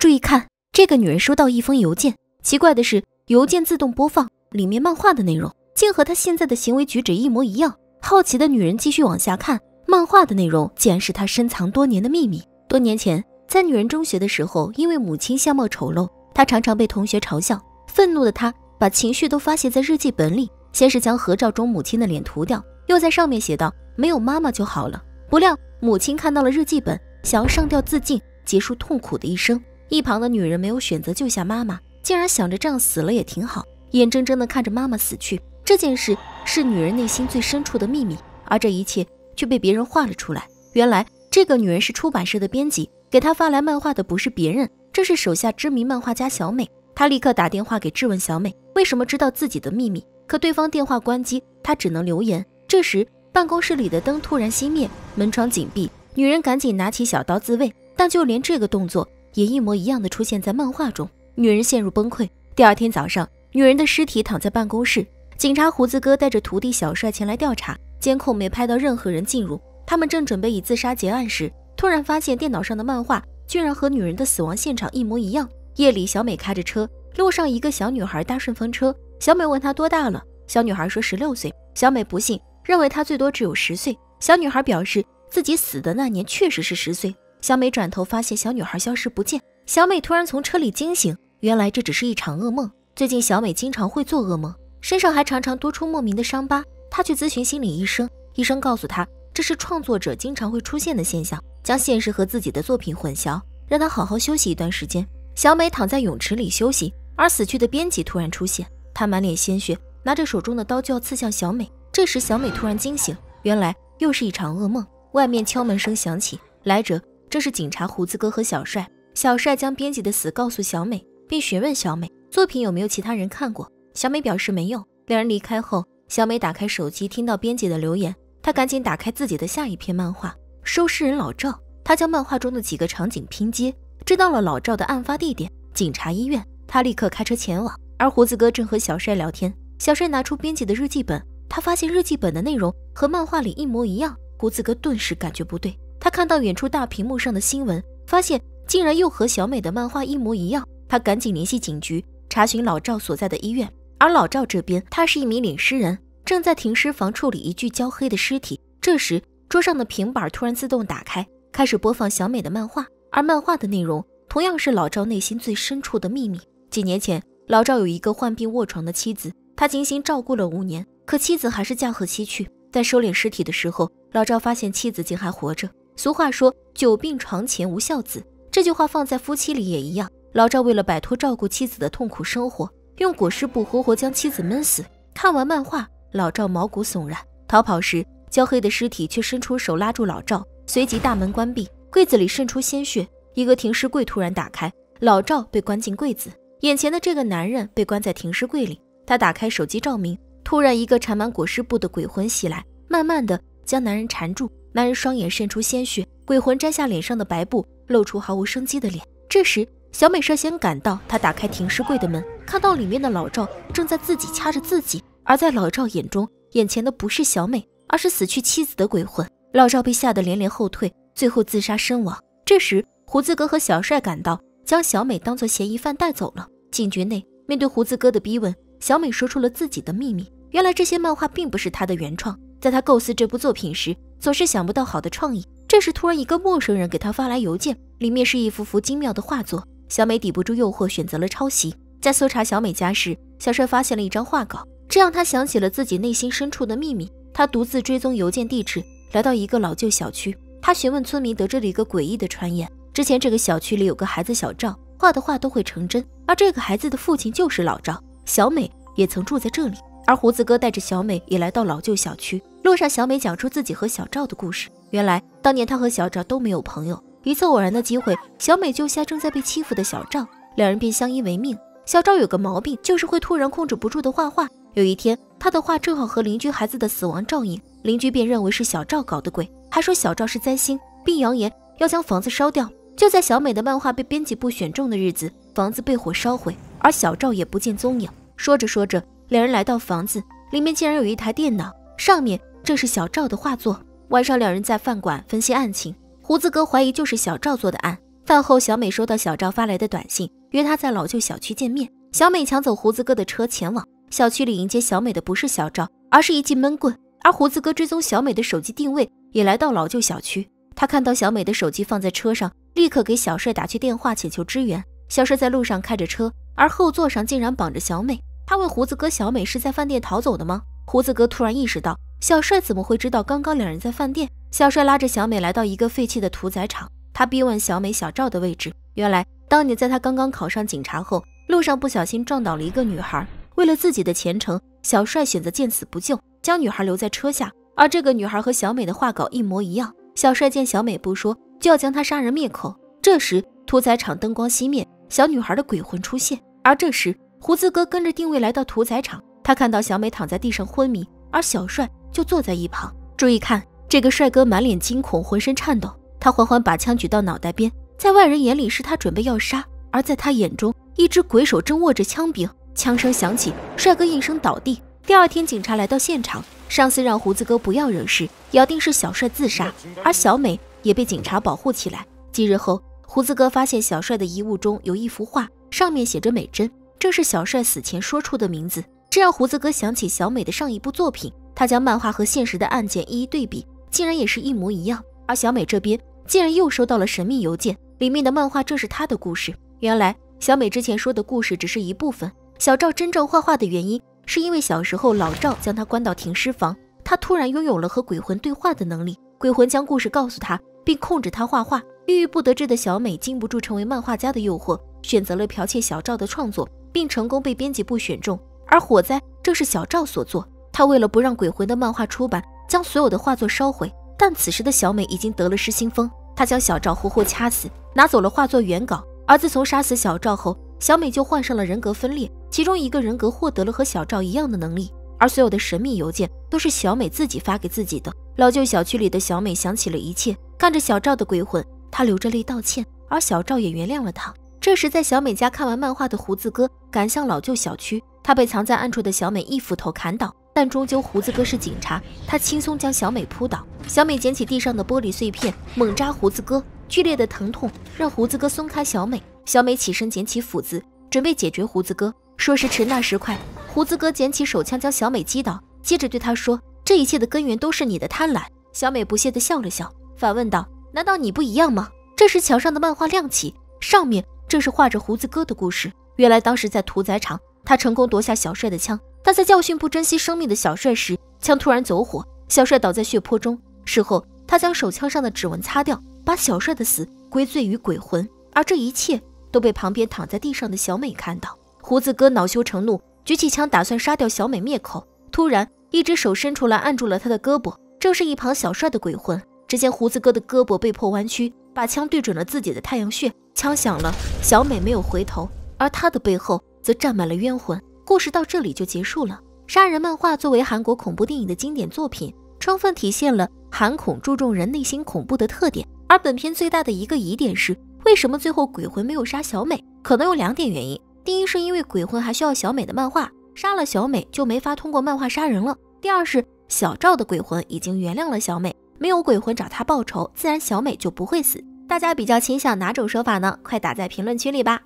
注意看，这个女人收到一封邮件，奇怪的是，邮件自动播放里面漫画的内容，竟和她现在的行为举止一模一样。好奇的女人继续往下看，漫画的内容竟然是她深藏多年的秘密。多年前，在女人中学的时候，因为母亲相貌丑陋，她常常被同学嘲笑。愤怒的她把情绪都发泄在日记本里，先是将合照中母亲的脸涂掉，又在上面写道：“没有妈妈就好了。”不料母亲看到了日记本，想要上吊自尽，结束痛苦的一生。一旁的女人没有选择救下妈妈，竟然想着这样死了也挺好，眼睁睁地看着妈妈死去。这件事是女人内心最深处的秘密，而这一切却被别人画了出来。原来这个女人是出版社的编辑，给她发来漫画的不是别人，正是手下知名漫画家小美。她立刻打电话给质问小美为什么知道自己的秘密，可对方电话关机，她只能留言。这时办公室里的灯突然熄灭，门窗紧闭，女人赶紧拿起小刀自卫，但就连这个动作也一模一样的出现在漫画中。女人陷入崩溃。第二天早上，女人的尸体躺在办公室，警察胡子哥带着徒弟小帅前来调查，监控没拍到任何人进入。他们正准备以自杀结案时，突然发现电脑上的漫画居然和女人的死亡现场一模一样。夜里，小美开着车，路上一个小女孩搭顺风车。小美问她多大了，小女孩说16岁。小美不信，认为她最多只有10岁。小女孩表示自己死的那年确实是10岁。小美转头发现小女孩消失不见，小美突然从车里惊醒，原来这只是一场噩梦。最近小美经常会做噩梦，身上还常常多出莫名的伤疤，她去咨询心理医生，医生告诉她这是创作者经常会出现的现象，将现实和自己的作品混淆，让她好好休息一段时间。小美躺在泳池里休息，而死去的编辑突然出现，她满脸鲜血，拿着手中的刀就要刺向小美。这时小美突然惊醒，原来又是一场噩梦。外面敲门声响起，来者正是警察胡子哥和小帅。小帅将编辑的死告诉小美，并询问小美作品有没有其他人看过，小美表示没有。两人离开后，小美打开手机，听到编辑的留言，她赶紧打开自己的下一篇漫画《收尸人老赵》。她将漫画中的几个场景拼接，知道了老赵的案发地点警察医院。她立刻开车前往，而胡子哥正和小帅聊天。小帅拿出编辑的日记本，他发现日记本的内容和漫画里一模一样。胡子哥顿时感觉不对，他看到远处大屏幕上的新闻，发现竟然又和小美的漫画一模一样。他赶紧联系警局查询老赵所在的医院，而老赵这边，他是一名领尸人，正在停尸房处理一具焦黑的尸体。这时，桌上的平板突然自动打开，开始播放小美的漫画，而漫画的内容同样是老赵内心最深处的秘密。几年前，老赵有一个患病卧床的妻子，他精心照顾了5年，可妻子还是驾鹤西去。在收敛尸体的时候，老赵发现妻子竟还活着。俗话说，久病床前无孝子，这句话放在夫妻里也一样。老赵为了摆脱照顾妻子的痛苦生活，用裹尸布活活将妻子闷死。看完漫画，老赵毛骨悚然。逃跑时，焦黑的尸体却伸出手拉住老赵，随即大门关闭，柜子里渗出鲜血。一个停尸柜突然打开，老赵被关进柜子。眼前的这个男人被关在停尸柜里，他打开手机照明，突然一个缠满裹尸布的鬼魂袭来，慢慢的将男人缠住。男人双眼渗出鲜血，鬼魂摘下脸上的白布，露出毫无生机的脸。这时小美率先赶到，她打开停尸柜的门，看到里面的老赵正在自己掐着自己。而在老赵眼中，眼前的不是小美，而是死去妻子的鬼魂。老赵被吓得连连后退，最后自杀身亡。这时胡子哥和小帅赶到，将小美当作嫌疑犯带走了。警局内，面对胡子哥的逼问，小美说出了自己的秘密。原来这些漫画并不是她的原创，在她构思这部作品时总是想不到好的创意。这时突然一个陌生人给她发来邮件，里面是一幅幅精妙的画作。小美抵不住诱惑，选择了抄袭。在搜查小美家时，小帅发现了一张画稿，这让她想起了自己内心深处的秘密。她独自追踪邮件地址，来到一个老旧小区。她询问村民，得知了一个诡异的传言，之前这个小区里有个孩子小赵，画的画都会成真，而这个孩子的父亲就是老赵。小美也曾住在这里。而胡子哥带着小美也来到老旧小区，路上小美讲出自己和小赵的故事。原来当年她和小赵都没有朋友，一次偶然的机会，小美救下正在被欺负的小赵，两人便相依为命。小赵有个毛病，就是会突然控制不住的画画。有一天，他的画正好和邻居孩子的死亡照应，邻居便认为是小赵搞的鬼，还说小赵是灾星，并扬言要将房子烧掉。就在小美的漫画被编辑部选中的日子，房子被火烧毁，而小赵也不见踪影。说着说着，两人来到房子，里面竟然有一台电脑，上面正是小赵的画作。晚上，两人在饭馆分析案情。胡子哥怀疑就是小赵做的案，饭后，小美收到小赵发来的短信，约她在老旧小区见面。小美抢走胡子哥的车前往小区里迎接小美的不是小赵，而是一记闷棍。而胡子哥追踪小美的手机定位，也来到老旧小区。他看到小美的手机放在车上，立刻给小帅打去电话请求支援。小帅在路上开着车，而后座上竟然绑着小美。他问胡子哥：“小美是在饭店逃走的吗？”胡子哥突然意识到，小帅怎么会知道刚刚两人在饭店？小帅拉着小美来到一个废弃的屠宰场，他逼问小美小赵的位置。原来，当年在他刚刚考上警察后，路上不小心撞倒了一个女孩。为了自己的前程，小帅选择见死不救，将女孩留在车下。而这个女孩和小美的画稿一模一样。小帅见小美不说，就要将她杀人灭口。这时，屠宰场灯光熄灭，小女孩的鬼魂出现。而这时，胡子哥跟着定位来到屠宰场，他看到小美躺在地上昏迷，而小帅就坐在一旁。注意看，这个帅哥满脸惊恐，浑身颤抖，他缓缓把枪举到脑袋边，在外人眼里是他准备要杀，而在他眼中，一只鬼手正握着枪柄。枪声响起，帅哥应声倒地。第二天，警察来到现场，上司让胡子哥不要惹事，咬定是小帅自杀，而小美也被警察保护起来。几日后，胡子哥发现小帅的遗物中有一幅画，上面写着美珍。正是小帅死前说出的名字，这让胡子哥想起小美的上一部作品。他将漫画和现实的案件一一对比，竟然也是一模一样。而小美这边竟然又收到了神秘邮件，里面的漫画正是她的故事。原来小美之前说的故事只是一部分，小赵真正画画的原因是因为小时候老赵将他关到停尸房，他突然拥有了和鬼魂对话的能力，鬼魂将故事告诉他，并控制他画画。郁郁不得志的小美经不住成为漫画家的诱惑，选择了剽窃小赵的创作，并成功被编辑部选中，而火灾正是小赵所做。他为了不让鬼魂的漫画出版，将所有的画作烧毁。但此时的小美已经得了失心疯，她将小赵活活掐死，拿走了画作原稿。而自从杀死小赵后，小美就患上了人格分裂，其中一个人格获得了和小赵一样的能力。而所有的神秘邮件都是小美自己发给自己的。老旧小区里的小美想起了一切，看着小赵的鬼魂，她流着泪道歉，而小赵也原谅了她。这时在小美家看完漫画的胡子哥赶向老旧小区，他被藏在暗处的小美一斧头砍倒，但终究胡子哥是警察，他轻松将小美扑倒。小美捡起地上的玻璃碎片猛扎胡子哥，剧烈的疼痛让胡子哥松开小美。小美起身捡起斧子准备解决胡子哥，说时迟那时快，胡子哥捡起手枪将小美击倒，接着对她说：“这一切的根源都是你的贪婪。”小美不屑地笑了笑，反问道：“难道你不一样吗？”这时墙上的漫画亮起，上面正是画着胡子哥的故事。原来当时在屠宰场，他成功夺下小帅的枪，但在教训不珍惜生命的小帅时，枪突然走火，小帅倒在血泊中。事后他将手枪上的指纹擦掉，把小帅的死归罪于鬼魂。而这一切都被旁边躺在地上的小美看到。胡子哥恼羞成怒，举起枪打算杀掉小美灭口，突然一只手伸出来按住了他的胳膊，正是一旁小帅的鬼魂。只见胡子哥的胳膊被迫弯曲，把枪对准了自己的太阳穴，枪响了，小美没有回头，而她的背后则站满了冤魂。故事到这里就结束了。杀人漫画作为韩国恐怖电影的经典作品，充分体现了韩恐注重人内心恐怖的特点。而本片最大的一个疑点是，为什么最后鬼魂没有杀小美？可能有2点原因。第一是因为鬼魂还需要小美的漫画，杀了小美就没法通过漫画杀人了。第二是小赵的鬼魂已经原谅了小美，没有鬼魂找他报仇，自然小美就不会死。大家比较倾向哪种说法呢？快打在评论区里吧。